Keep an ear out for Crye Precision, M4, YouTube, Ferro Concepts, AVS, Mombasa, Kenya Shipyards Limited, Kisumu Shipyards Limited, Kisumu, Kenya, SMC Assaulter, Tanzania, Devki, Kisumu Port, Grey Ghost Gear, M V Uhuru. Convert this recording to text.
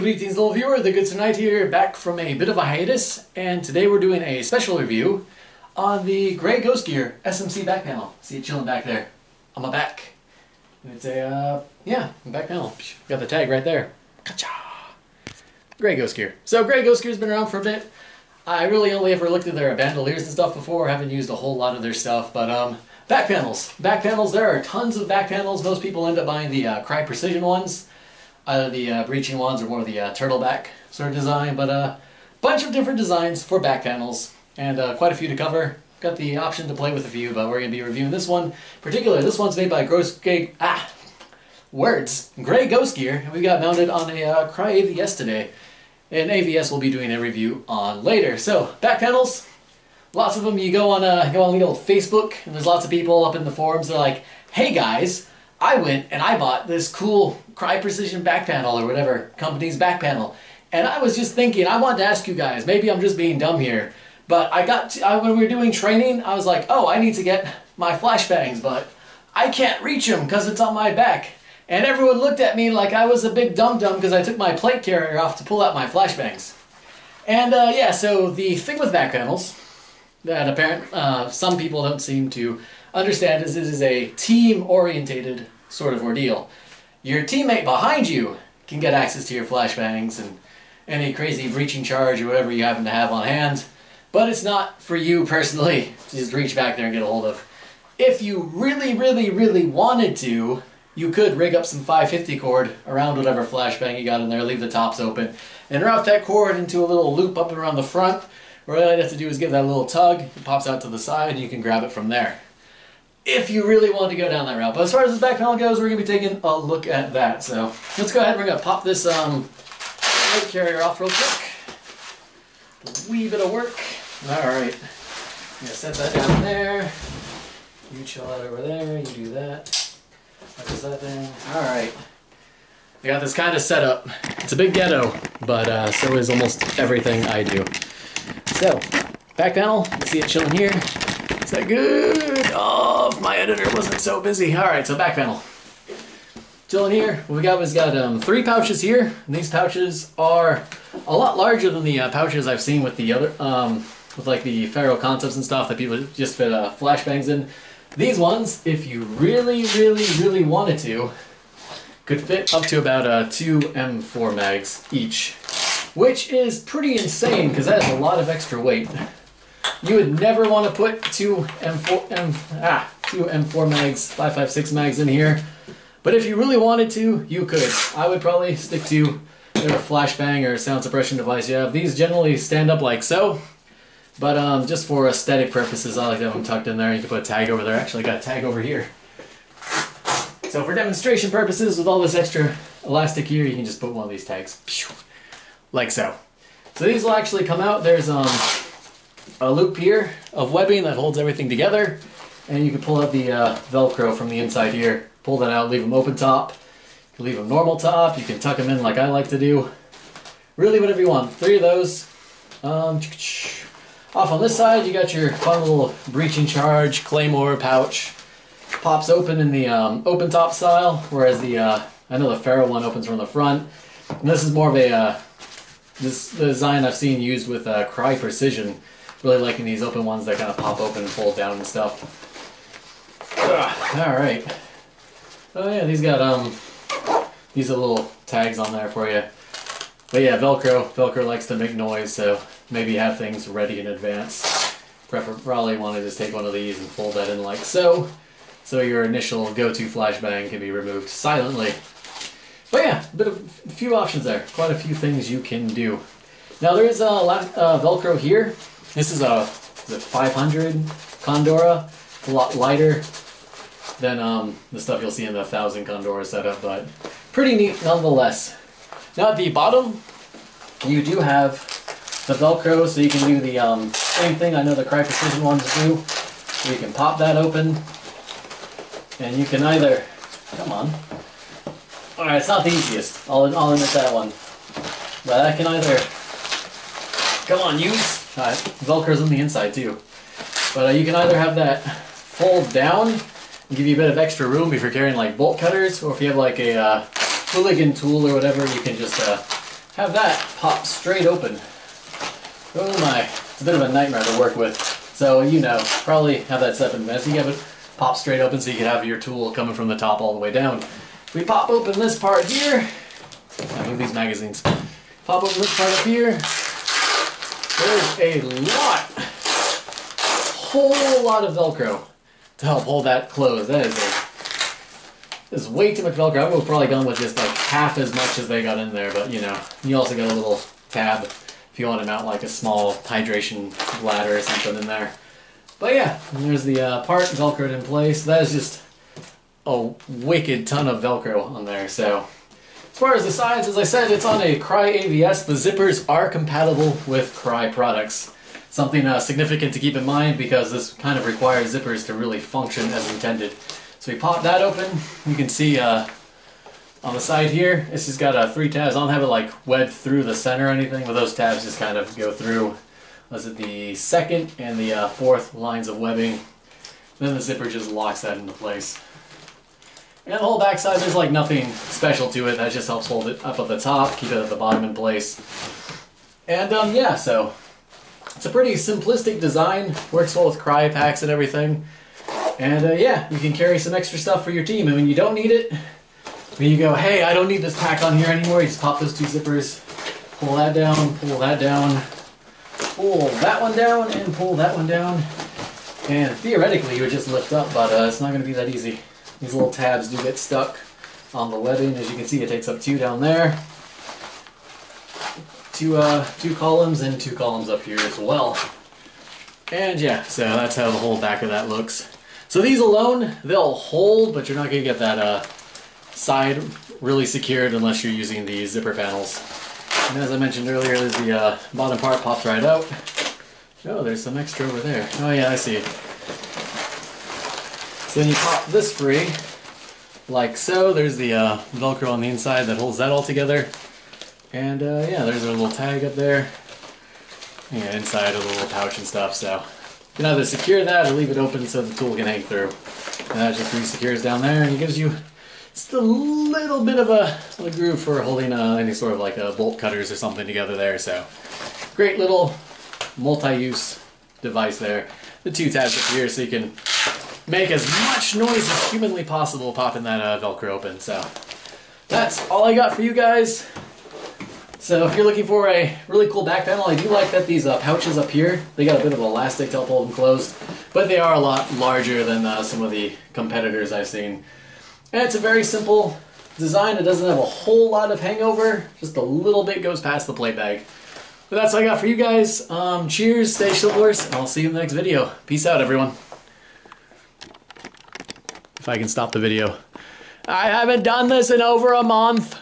Greetings, little viewer. The Good Tonight here, back from a bit of a hiatus, and today we're doing a special review on the Grey Ghost Gear SMC back panel. See it chilling back there on my back. It's a back panel. Got the tag right there. Gotcha. Grey Ghost Gear. So Grey Ghost Gear's been around for a bit. I really only ever looked at their bandoliers and stuff before. I haven't used a whole lot of their stuff, but back panels. Back panels. There are tons of back panels. Most people end up buying the Crye Precision ones. Either the breeching ones or more of the turtleback sort of design, but a bunch of different designs for back panels, and quite a few to cover. Got the option to play with a few, but we're going to be reviewing this one. Particularly, this one's made by Grey Ghost Gear, and we got mounted on a Crye AVS today. And AVS we'll be doing a review on later. So, back panels, lots of them. You go on the old Facebook, and there's lots of people up in the forums that are like, "Hey guys, I went and I bought this cool Crye Precision back panel," or whatever company's back panel, "and I was just thinking, I wanted to ask you guys, maybe I'm just being dumb here, but when we were doing training, I was like, oh, I need to get my flashbangs, but I can't reach them because it's on my back. And everyone looked at me like I was a big dum-dum because I took my plate carrier off to pull out my flashbangs." And so the thing with back panels that some people don't seem to understand is it is a team-orientated sort of ordeal. Your teammate behind you can get access to your flashbangs and any crazy breaching charge or whatever you happen to have on hand, but it's not for you personally to just reach back there and get a hold of. If you really, really, really wanted to, you could rig up some 550 cord around whatever flashbang you got in there, leave the tops open, and route that cord into a little loop up and around the front, where all you have to do is give that a little tug, it pops out to the side, and you can grab it from there, if you really want to go down that route. But as far as this back panel goes, we're going to be taking a look at that. So let's go ahead and we're going to pop this plate carrier off real quick. A wee bit of work. Alright. I'm going to set that down there. You chill out over there. You do that. That's that thing. Alright. I got this kind of set up. It's a big ghetto, but so is almost everything I do. So, back panel. You see it chilling here. Is that good? Oh, if my editor wasn't so busy. Alright, so back panel. Still in here. What we got was three pouches here. And these pouches are a lot larger than the pouches I've seen with the other, with like the Ferro Concepts and stuff that people just fit flashbangs in. These ones, if you really, really, really wanted to, could fit up to about 2 M4 mags each. Which is pretty insane because that is a lot of extra weight. You would never want to put two M4 mags, 5.56 mags in here. But if you really wanted to, you could. I would probably stick to whatever flashbang or sound suppression device you have. These generally stand up like so. But just for aesthetic purposes, I like to have them tucked in there. You can put a tag over there. Actually, I got a tag over here. So for demonstration purposes, with all this extra elastic here, you can just put one of these tags. Like so. So these will actually come out. There's a loop here of webbing that holds everything together, and you can pull out the Velcro from the inside here, pull that out, leave them open top, you can leave them normal top, you can tuck them in like I like to do, really whatever you want. Three of those. Off on this side you got your fun little breaching charge claymore pouch, pops open in the open top style, whereas the I know the Ferro one opens from the front, and this is more of a the design I've seen used with Crye Precision. Really liking these open ones that kind of pop open and fold down and stuff. Alright. Oh yeah, these got these are little tags on there for you. But yeah, Velcro likes to make noise, so maybe have things ready in advance. Probably want to just take one of these and fold that in like so. So your initial go-to flashbang can be removed silently. But yeah, a few options there. Quite a few things you can do. Now there is a Velcro here. This is a 500 Condora. It's a lot lighter than the stuff you'll see in the 1000 Condora setup, but pretty neat nonetheless. Now at the bottom, you do have the Velcro, so you can do the same thing I know the Crye Precision ones do. So you can pop that open, and you can either... Come on. Alright, it's not the easiest. I'll admit that one. But I can either... Come on, use... Velcro's on the inside too, but you can either have that fold down and give you a bit of extra room if you're carrying like bolt cutters, or if you have like a hooligan tool or whatever, you can just have that pop straight open. Oh my, it's a bit of a nightmare to work with. So, you know, probably have that set up in advance. You have it pop straight open so you can have your tool coming from the top all the way down. We pop open this part here. I move these magazines. Pop open this part up here. There's a lot, whole lot of Velcro to help hold that closed. That is a there's way too much Velcro. I would have probably gone with just like half as much as they got in there, but you know, you also got a little tab if you want to mount like a small hydration bladder or something in there. But yeah, there's the part Velcroed in place. That is just a wicked ton of Velcro on there. So as far as the sides, as I said, it's on a Crye AVS. The zippers are compatible with Crye products. Something significant to keep in mind because this kind of requires zippers to really function as intended. So we pop that open. You can see on the side here, it's just got three tabs. I don't have it like webbed through the center or anything, but those tabs just kind of go through. Was it the second and the fourth lines of webbing? Then the zipper just locks that into place. And the whole back side, there's like nothing special to it. That just helps hold it up at the top, keep it at the bottom in place. And yeah, so it's a pretty simplistic design. Works well with Crye packs and everything. And yeah, you can carry some extra stuff for your team. And when you don't need it, when you go, hey, I don't need this pack on here anymore, you just pop those two zippers, pull that down, pull that down, pull that one down, and pull that one down. And theoretically, you would just lift up, but it's not going to be that easy. These little tabs do get stuck on the webbing. As you can see, it takes up two down there, two columns, and two columns up here as well. And yeah, so that's how the whole back of that looks. So these alone, they'll hold, but you're not going to get that side really secured unless you're using the zipper panels. And as I mentioned earlier, there's the bottom part pops right out. Oh, there's some extra over there. Oh yeah, I see it. So then you pop this free, like so. There's the Velcro on the inside that holds that all together. And yeah, there's a little tag up there. Yeah, inside a little pouch and stuff, so. You can either secure that or leave it open so the tool can hang through. And that just re-secures down there, and it gives you just a little bit of a groove for holding any sort of like bolt cutters or something together there. So great little multi-use device there. The two tabs up here so you can make as much noise as humanly possible popping that Velcro open. So that's all I got for you guys. So if you're looking for a really cool back panel, I do like that these pouches up here, they got a bit of elastic to help hold them closed, but they are a lot larger than some of the competitors I've seen. And it's a very simple design. It doesn't have a whole lot of hangover, just a little bit goes past the play bag. But that's all I got for you guys. Cheers, stay chivalrous, and I'll see you in the next video. Peace out, everyone. If I can stop the video. I haven't done this in over a month.